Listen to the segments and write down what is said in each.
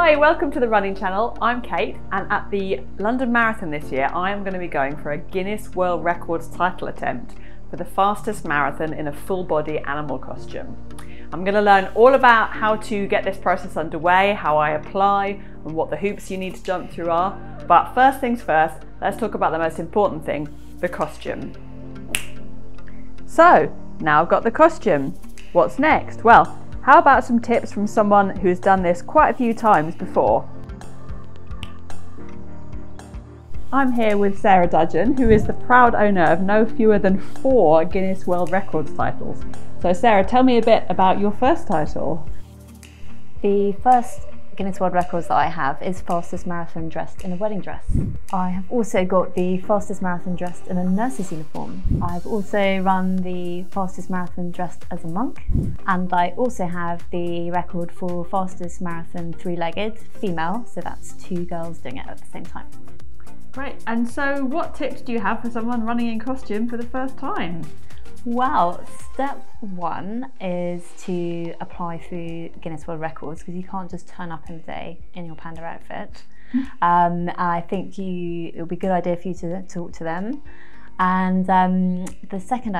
Hi, welcome to The Running Channel. I'm Kate, and at the London Marathon this year, I am going to be going for a Guinness World Records title attempt for the fastest marathon in a full-body animal costume. I'm going to learn all about how to get this process underway, how I apply, and what the hoops you need to jump through are. But first things first, let's talk about the most important thing, the costume. So, now I've got the costume. What's next? Well, how about some tips from someone who's done this quite a few times before? I'm here with Sarah Dudgeon, who is the proud owner of no fewer than 4 Guinness World Records titles. So Sarah, tell me a bit about your first title. The first Guinness World Records that I have is fastest marathon dressed in a wedding dress. I have also got the fastest marathon dressed in a nurse's uniform. I've also run the fastest marathon dressed as a monk, and I also have the record for fastest marathon three-legged female, so that's 2 girls doing it at the same time. Great, and so what tips do you have for someone running in costume for the first time? Well, step 1 is to apply through Guinness World Records, because you can't just turn up in a day in your panda outfit. I think it'll be a good idea for you to talk to them. And the second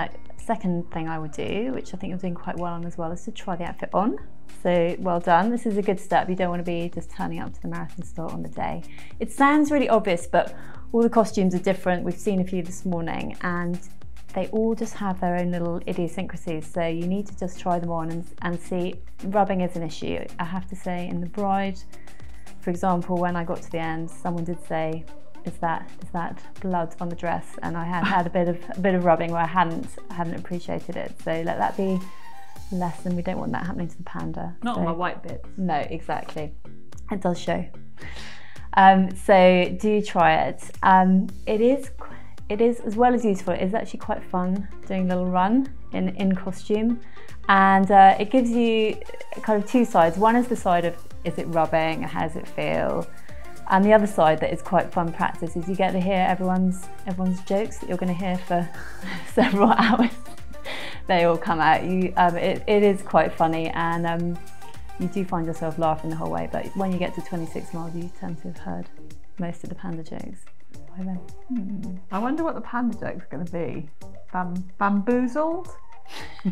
thing I would do, which I think you're doing quite well on as well, is to try the outfit on. So well done, this is a good step. You don't want to be just turning up to the marathon store on the day. It sounds really obvious, but all the costumes are different. We've seen a few this morning, and they all just have their own little idiosyncrasies, so you need to just try them on and see. Rubbing is an issue, I have to say. In The Bride, for example, when I got to the end, someone did say, is that blood on the dress? And I had a bit of rubbing where I hadn't appreciated it, so let that be a lesson. We don't want that happening to the panda. Not on my white bits. No, exactly, it does show. So do try it. It is, as well as useful, it is actually quite fun doing a little run in costume. And it gives you kind of 2 sides. One is the side of, is it rubbing, how does it feel? And the other side that is quite fun practice is you get to hear everyone's jokes that you're going to hear for several hours. They all come out. It is quite funny, and you do find yourself laughing the whole way, but when you get to 26 miles, you tend to have heard most of the panda jokes. I wonder what the panda joke's going to be. Bamboozled? I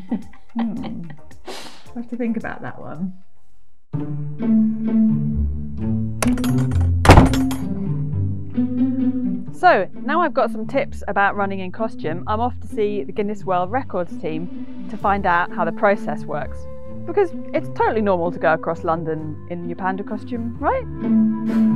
have to think about that one. So now I've got some tips about running in costume, I'm off to see the Guinness World Records team to find out how the process works. Because it's totally normal to go across London in your panda costume, right?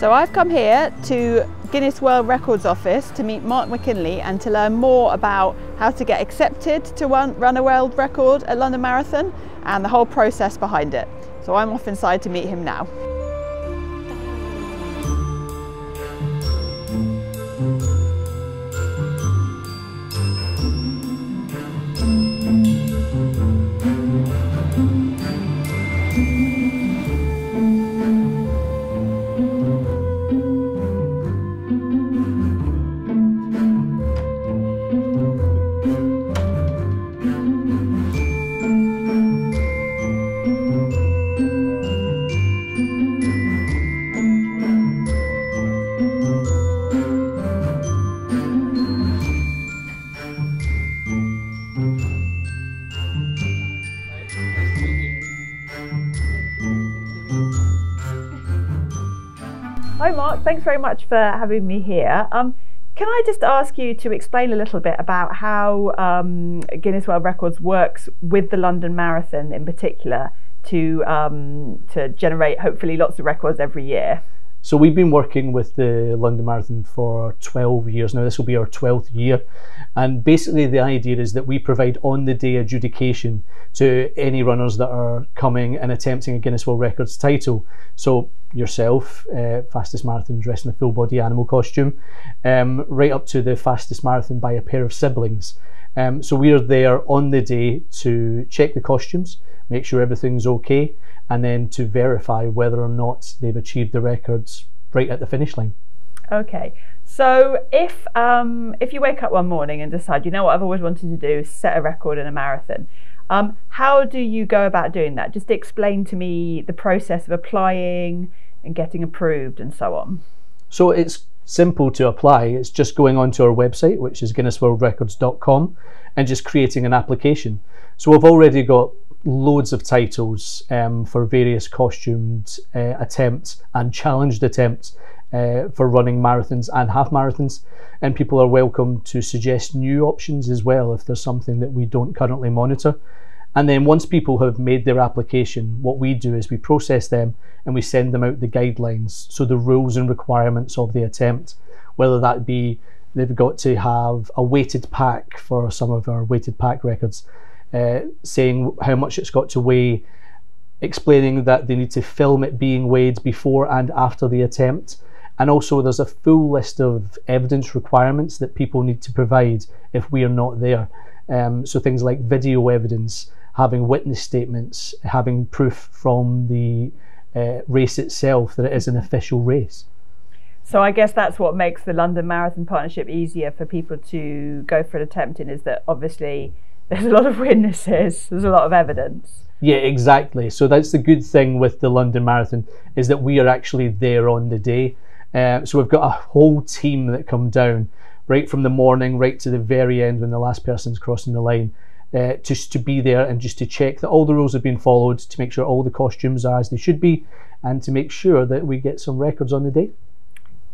So I've come here to Guinness World Records office to meet Mark McKinley and to learn more about how to get accepted to run a world record at London Marathon and the whole process behind it. So I'm off inside to meet him now. Hi Mark, thanks very much for having me here. Can I just ask you to explain a little bit about how Guinness World Records works with the London Marathon in particular to generate hopefully lots of records every year? So we've been working with the London Marathon for 12 years now. This will be our 12th year. And basically the idea is that we provide on the day adjudication to any runners that are coming and attempting a Guinness World Records title. So yourself, fastest marathon dressed in a full body animal costume, right up to the fastest marathon by a pair of siblings. So we are there on the day to check the costumes, make sure everything's okay, and then to verify whether or not they've achieved the records right at the finish line. Okay, so if you wake up one morning and decide, you know what, I've always wanted to do is set a record in a marathon, how do you go about doing that? Just explain to me the process of applying and getting approved and so on. So it's simple to apply. It's just going onto our website, which is guinnessworldrecords.com, and just creating an application. So we've already got loads of titles for various costumed attempts and challenged attempts for running marathons and half marathons, and people are welcome to suggest new options as well if there's something that we don't currently monitor. And then once people have made their application, what we do is we process them and we send them out the guidelines, so the rules and requirements of the attempt, whether that be they've got to have a weighted pack for some of our weighted pack records, saying how much it's got to weigh, explaining that they need to film it being weighed before and after the attempt. And also there's a full list of evidence requirements that people need to provide if we are not there. So things like video evidence, having witness statements, having proof from the race itself that it is an official race. So I guess that's what makes the London Marathon Partnership easier for people to go for an attempt in, is that obviously there's a lot of witnesses, there's a lot of evidence. Yeah, exactly. So that's the good thing with the London Marathon, is that we are actually there on the day. So we've got a whole team that come down, right from the morning, right to the very end when the last person's crossing the line, just to be there and just to check that all the rules have been followed, to make sure all the costumes are as they should be, and to make sure that we get some records on the day.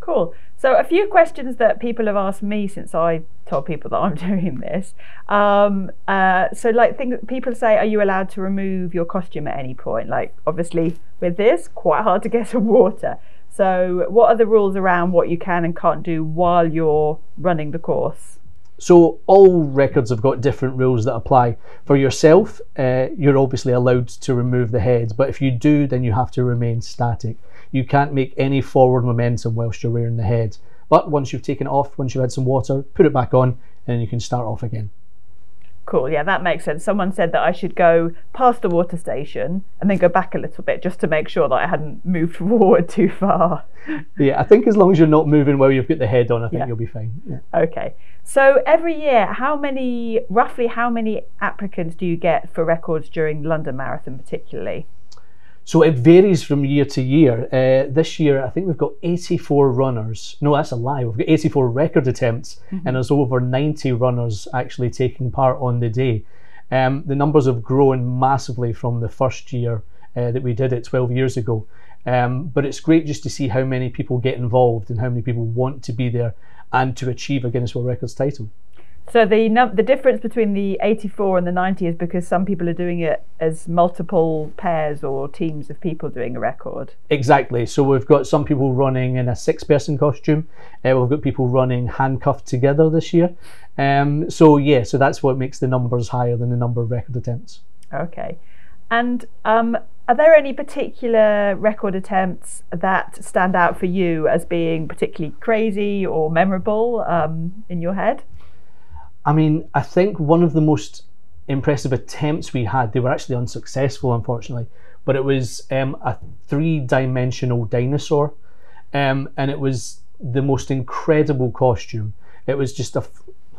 Cool. So a few questions that people have asked me since I told people that I'm doing this. So like things people say, are you allowed to remove your costume at any point? Like obviously with this, quite hard to get some water. So what are the rules around what you can and can't do while you're running the course? So all records have got different rules that apply. For yourself, you're obviously allowed to remove the head, but if you do, then you have to remain static. You can't make any forward momentum whilst you're wearing the head. But once you've taken it off, once you've had some water, put it back on and you can start off again. Cool, yeah, that makes sense. Someone said that I should go past the water station and then go back a little bit just to make sure that I hadn't moved forward too far. Yeah, I think as long as you're not moving while you've got the head on, I think you'll be fine. Yeah. Okay, so every year, roughly how many applicants do you get for records during London Marathon particularly? So it varies from year to year. This year, I think we've got 84 runners. No, that's a lie. We've got 84 record attempts, and there's over 90 runners actually taking part on the day. The numbers have grown massively from the first year that we did it 12 years ago. But it's great just to see how many people get involved and how many people want to be there and to achieve a Guinness World Records title. So the difference between the 84 and the 90 is because some people are doing it as multiple pairs or teams of people doing a record. Exactly. So we've got some people running in a six-person costume. We've got people running handcuffed together this year. So yeah, so that's what makes the numbers higher than the number of record attempts. Okay. And are there any particular record attempts that stand out for you as being particularly crazy or memorable in your head? I mean, I think one of the most impressive attempts we had, they were actually unsuccessful, unfortunately, but it was a three-dimensional dinosaur, and it was the most incredible costume. It was just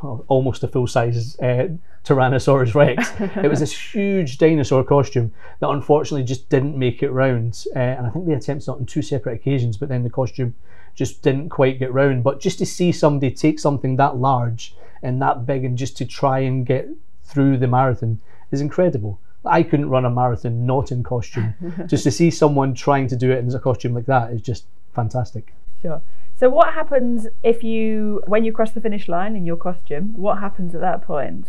almost a full-size Tyrannosaurus Rex. It was this huge dinosaur costume that unfortunately just didn't make it round, and I think the attempt's not on two separate occasions, but then the costume just didn't quite get round. But just to see somebody take something that large and that big and just to try and get through the marathon is incredible. I couldn't run a marathon not in costume. Just to see someone trying to do it in a costume like that is just fantastic. Sure. So what happens if you, when you cross the finish line in your costume, what happens at that point?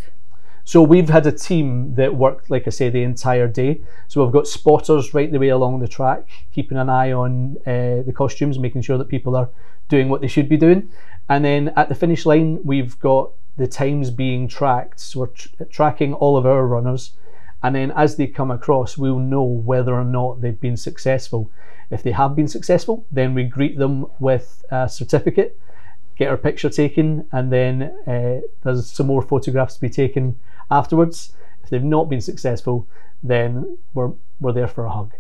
So we've had a team that worked, like I say, the entire day. So we've got spotters right the way along the track, keeping an eye on the costumes, making sure that people are doing what they should be doing. And then at the finish line, we've got the times being tracked. So we're tracking all of our runners. And then as they come across, we'll know whether or not they've been successful. If they have been successful, then we greet them with a certificate, get our picture taken, and then there's some more photographs to be taken afterwards. If they've not been successful, then we're there for a hug.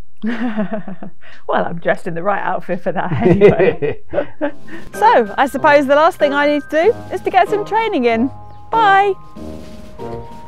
Well, I'm dressed in the right outfit for that anyway. So I suppose the last thing I need to do is to get some training in. Bye.